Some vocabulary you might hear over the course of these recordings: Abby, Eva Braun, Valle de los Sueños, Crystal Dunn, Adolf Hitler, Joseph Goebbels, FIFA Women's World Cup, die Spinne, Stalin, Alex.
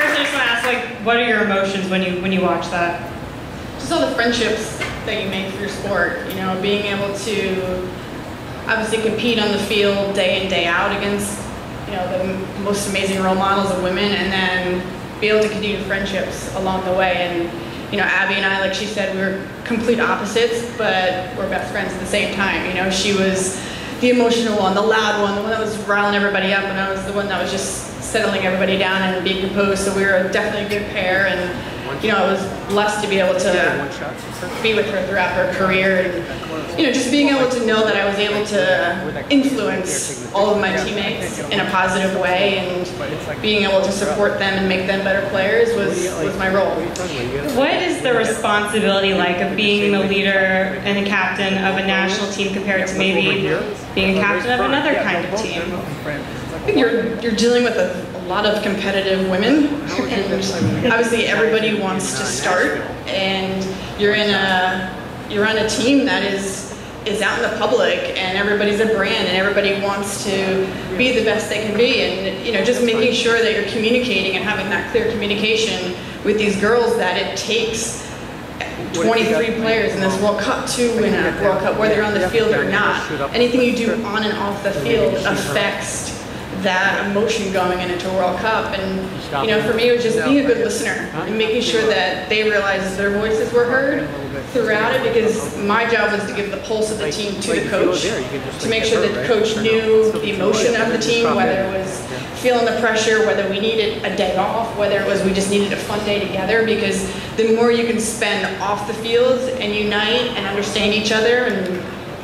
First, I just want to ask, like, what are your emotions when you watch that? Just all the friendships that you make through sport. You know, being able to obviously compete on the field day in, day out against, you know, the most amazing role models of women, and then be able to continue friendships along the way. And, you know, Abby and I, like she said, we were complete opposites, but we're best friends at the same time. You know, she was the emotional one, the loud one, the one that was riling everybody up, and I was the one that was just settling everybody down and being composed. So we were definitely a good pair, and, you know, I was blessed to be able to be with her throughout her career, and, you know, just being able to know that I was able to influence all of my teammates in a positive way, and being able to support them and make them better players was my role. What is the responsibility like of being the leader and the captain of a national team compared to maybe being a captain of another kind of team? You're dealing with a lot of competitive women, and obviously everybody wants to start, and you're on a team that is out in the public, and everybody's a brand, and everybody wants to be the best they can be, and, you know, just making sure that you're communicating and having that clear communication with these girls that it takes 23 players in this World Cup to win a World Cup, whether you're on the field or not. Anything you do on and off the field affects that emotion going into a World Cup. And, you know, for me it was just being a good listener and making sure that they realized their voices were heard throughout it, because my job was to give the pulse of the team to the coach, to make sure that the coach knew the emotion of the team, whether it was feeling the pressure, whether we needed a day off, whether it was we just needed a fun day together, because the more you can spend off the fields and unite and understand each other, and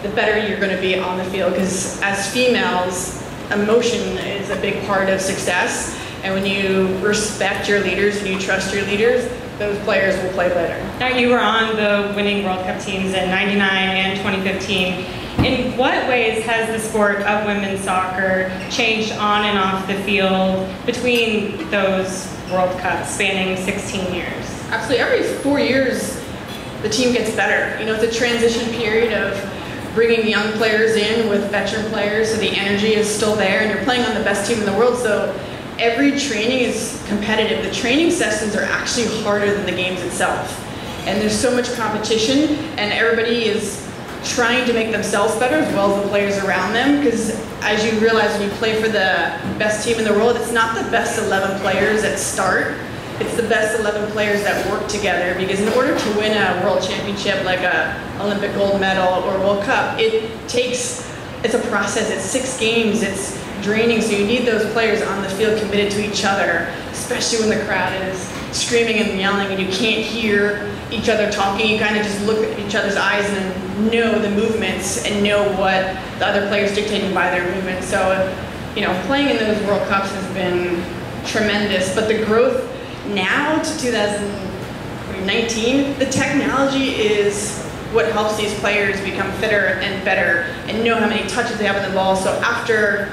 the better you're going to be on the field, because as females, emotion is a big part of success, and when you respect your leaders and you trust your leaders, those players will play better. Now, you were on the winning World Cup teams in '99 and 2015. In what ways has the sport of women's soccer changed on and off the field between those World Cups spanning 16 years? Absolutely. Every 4 years, the team gets better. You know, it's a transition period of bringing young players in with veteran players, so the energy is still there, and you're playing on the best team in the world, so every training is competitive. The training sessions are actually harder than the games itself, and there's so much competition, and everybody is trying to make themselves better as well as the players around them, because as you realize, when you play for the best team in the world, it's not the best 11 players that start, it's the best 11 players that work together, because in order to win a world championship, like a Olympic gold medal or World Cup, it's a process, it's 6 games, it's draining, so you need those players on the field committed to each other, especially when the crowd is screaming and yelling and you can't hear each other talking. You kind of just look at each other's eyes and know the movements and know what the other players dictating by their movements. So, you know, playing in those World Cups has been tremendous, but the growth now to 2019, the technology is what helps these players become fitter and better and know how many touches they have on the ball. So after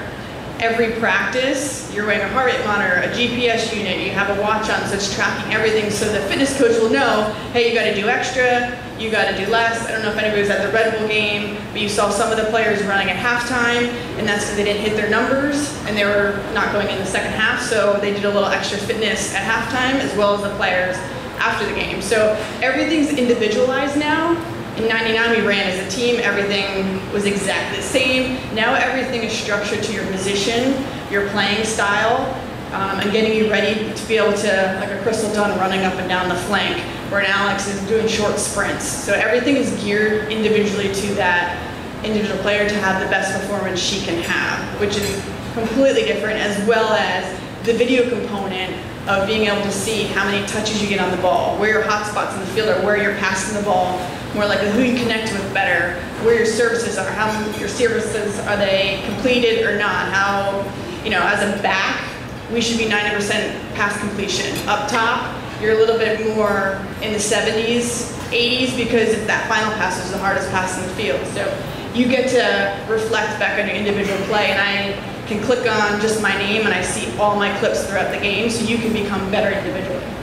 every practice, you're wearing a heart rate monitor, a GPS unit, you have a watch on, so it's tracking everything, so the fitness coach will know, hey, you gotta do extra, you gotta do less. I don't know if anybody was at the Red Bull game, but you saw some of the players running at halftime, and that's because they didn't hit their numbers, and they were not going in the second half, so they did a little extra fitness at halftime, as well as the players after the game. So everything's individualized now. In '99, we ran as a team, everything was exactly the same. Now everything is structured to your position, your playing style, and getting you ready to be able to, like a Crystal Dunn running up and down the flank, where an Alex is doing short sprints. So everything is geared individually to that individual player to have the best performance she can have, which is completely different, as well as the video component of being able to see how many touches you get on the ball, where your hot spots in the field are, where you're passing the ball, more like who you connect with better, where your services are, how your services, are they completed or not, how, you know, as a back, we should be 90% pass completion. Up top, you're a little bit more in the 70s, 80s, because that final pass is the hardest pass in the field. So you get to reflect back on your individual play, and I can click on just my name and I see all my clips throughout the game, so you can become better individually.